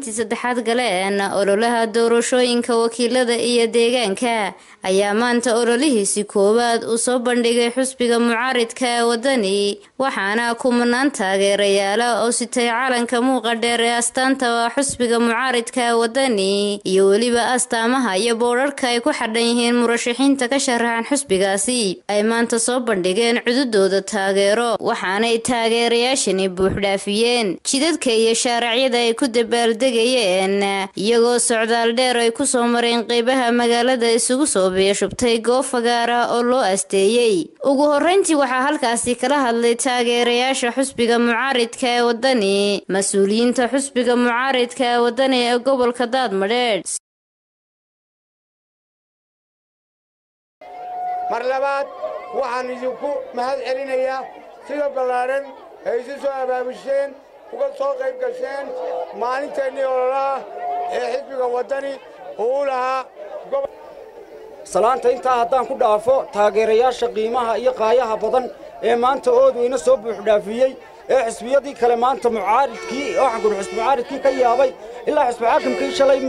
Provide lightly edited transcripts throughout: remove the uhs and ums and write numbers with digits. maalintii saddexaad gale ee ololaha doorashooyinka wakiilada iyo deegaanka ayaa maanta ololihiisa koobaad u soo bandhigay xisbiga mucaaridka ee wadani waxaana kumannaan taageerayaal oo sitay calanka muuqa dheer ee astaanta xisbiga mucaaridka ee wadani iyo waliba astaamaha iyo boorarka ay ku xidhan yihiin murashaxiinta ka sharaxan xisbigaasi ay maanta soo bandhigeen cududooda taageero waxaana ay taageerayaashani buux dhaafiyeen jidadka iyo sharaaciyada ay ku dabaaldegayeen iyagoo socdaal dheer ay ku soo mareen qaybaha magaalada isugu soo beeshubtay goofagar oo loo asteeyay ugu horeyntii waxa halkaasii kala hadlay taageerayaasha xisbiga mucaaridka ee wadani mas'uuliyiinta xisbiga mucaaridka ee wadani ee gobolka Daadmadheedh marlabaad waxaan idinku mahadcelinayaa sida balaaran ay isu soo abaabisheen وقد صوغي بكشين ماني تاني ولا حزبك وداني وولها سلانتا انتا هدان كو دافو تاغيرياشا قيماها اي قاياها بدن اي مانتا اودو اينا سو بوحدافيي اي حزبيادي كلا مانتا معارضكي او حنقول حزب معارضكي كيابي الا حزب حاكم كي شالاي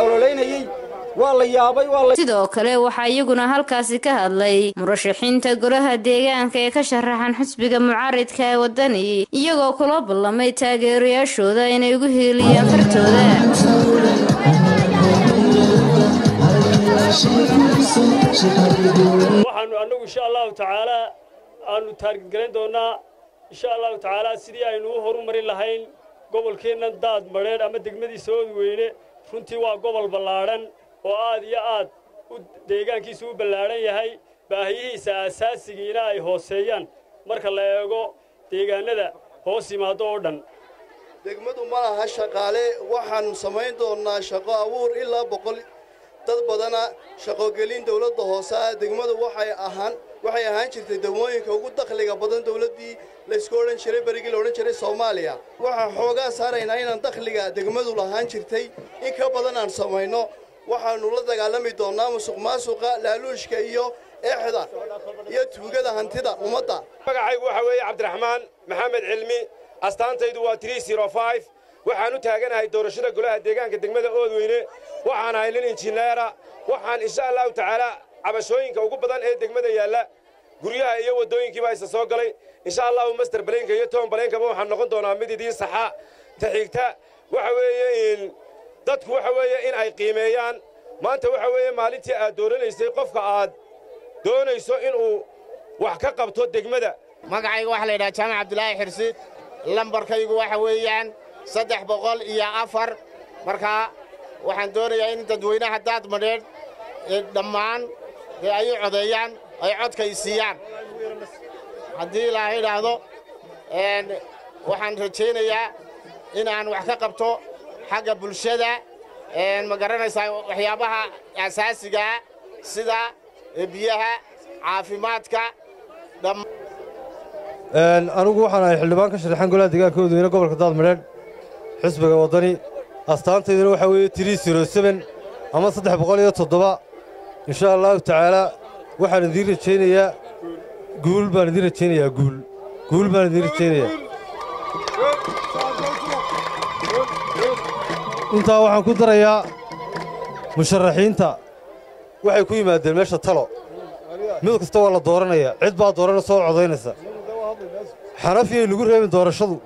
اولولينايي sidoo kale waxa iyaguna halkaas ka hadlay murashaxiinta golaha deegaanka ee ka sharaxan xisbiga mucaaridka ee wadani iyagoo kula ballamay taageerayaashooda inay ugu hiiliyaan fartooda waxaanu anagu insha Allah taala aanu targeerin doonaa insha Allah taala sidii aynu u horumarin lahayn gobolkeena Daadmadheedh ama degmadiisa Oodweyne runtii waa gobol ballaaran وآد يا آد وديجان كيسو باللارين يهاي باهي ساساس سجينا يهوسيان مركل يجو ديجان هذا هوسي ما دوردن دقمتو ما هالشقالة وحن سمين دورنا شقا أور إلا بقول تضبطنا شقا قلين دولة هوسا دقمتو وحي أهان شرط دموعي كوجد دخل جبادن دولة دي لسكورن شري بريقل ورن شري سوماليا وحن حوجا صار هنا ندخل جا دقمتو لهان شرطي إيه كبادن عن سمينه waxaan ula dagaalamay doonaa musuqmaasuqa laaluushka iyo eexda iyo tuugada hantida umada magacaygu waxa weeye Cabdiraxmaan Maxamed Cilmi astaantaydu waa 305 waxaan u taaganahay doorashada golaha deegaanka degmada Oodweyne waxaan ahay lin injineera waxaan insha Allah taala cabashooyinka ugu badan ee degmada yaala guriyaha iyo wadooyinkii baa isa soo galay insha Allah master baleenka iyo toon baleenka waxaan noqon doonaa mid idii saxa taxigta waxa weeye dadku waxa weeye in ay qiimeeyaan maanta waxa weeye maalintii aad dooraneysay qofka aad doonayso in uu wax ka qabto degmada magacaygu waxa la yiraahdaa Jaamac Abdullaahi Xirsi lambarkaygu waxa weeyaan 304 marka waxaan doonayaa in dadweynaha Daadmadheedh dhammaan ay codeeyaan ay codkaysiyaan hadii la yiraahdo waxaan rajeynayaa in aan wax ka qabto حاجة بولشدة مجرنا وحيابها أساسية سدا بيها عافيماتك دم أنا أقول حنا الحلبان كشر الحين قلنا دقيقة كود وين قبل كذا مرن حسب وطني أستانت يدرو حوي 307 أما صدق بقولي تصدق إن شاء الله تعالى وحنا ندير الشينية قول بندير الشينية قول بندير الشينية inta waxaan ku darayaa musharaxiinta waxay ku yimaadeen meesha talo mid kasta waa la dooranaya cid baa dooran soo codeynaysa xarafii lagu reebin doorashadu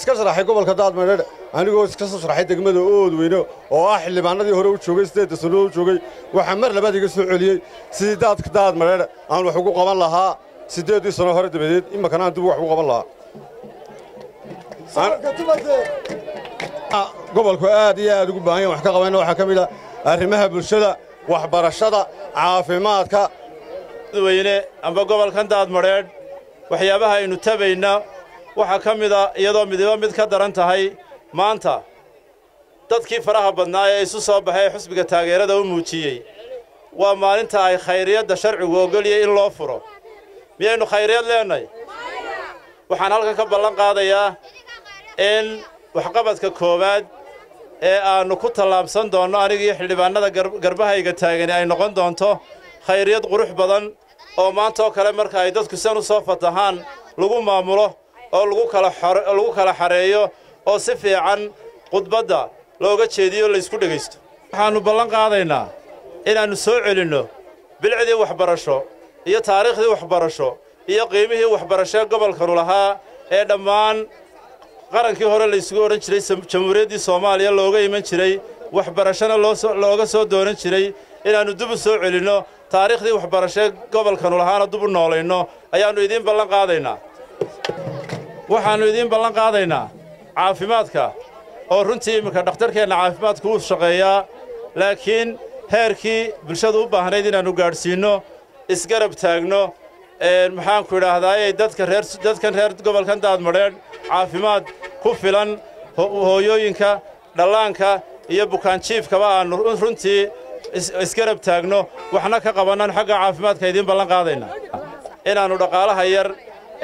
iska sharaxay gobolka Daadmadheedh anigoo iska soo sharaxay degmada Oodweyne oo ah xildhibaanadii hore u joogay sideed sano u joogay waxa mar labaad iga soo celiyay sidii dadka Daadmadheedh aan wax ugu qaban lahaa sideed sano hore dabadeed imika aan dib wax ugu qaban lahaa gobolku aad iyo aad ugu baahan yahay wax ka qabanayna waxa kamid ah arrimaha bulshada waxbarashada caafimaadka weyne amba gobolka Daadmadheedh waxyaabaha aynu tabayna waxa kamid ah iyadoo midba mid ka daran tahay maanta dadkii faraha badnaa ee isu soo baxay xisbiga taageerada u muujiyay waa maalinta ay khayriyada sharcigu ogoliyay in loo furo miyaynu khayriyad leenahay waxaan halkan ka ballan qaadayaa in waxqabadka koobaad ee aanu ku talaabsan doono anigii xildhibaanada garbahayga taagan ay noqon doonto khayriyad qurux badan oo maanta oo kale marka ay dadku san u soo fatahaan lagu maamulo oo lagu kala xareeyo oo si fiican khudbada looga jeediyo la isku dhageysto waxaanu ballan qaadaynaa inaanu soo celino bilcadii waxbarasho iyo taariikhdii waxbarasho iyo qiimihii waxbarasho gobolka lahaa ee dhammaan qarankii hore la isku oran jiray jamhuuriyaddii Soomaaliya looga iman jiray waxbarashana looga soo dooran jiray inaanu dib u soo celino taariikhdii waxbarasho gobolka lahaana dib u noolayno ayaanu idin ballan qaadaynaa waxaanu idin ballan qaadaynaa caafimaadka oo runtii marka dhakhtarkeena caafimaadku uu shaqeeyaa laakiin heerkii bulshadu u baahnayd inaanu gaarsiino isgarab taagno ee maxaan ku yiraahdaa dadkan reer gobolkan Daadmareen caafimaad ku filan hooyooyinka dhalaanka iyo bukaan jiifkaba aanu runtii isgarab taagno waxna ka qabanaan xagga caafimaadka idin ballan qaadaynaa inaanu dhaqaalaha yar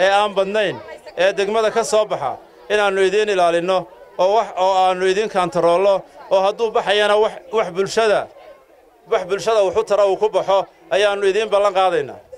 ee aan badnayn ee degmada ka soo baxa inaanu idin ilaalino oo wax oo aanu idin kantaroolo oo hadduu baxayana wax bulshada wuxuu tara uu ku baxo ayaanu idin ballan qaadaynaa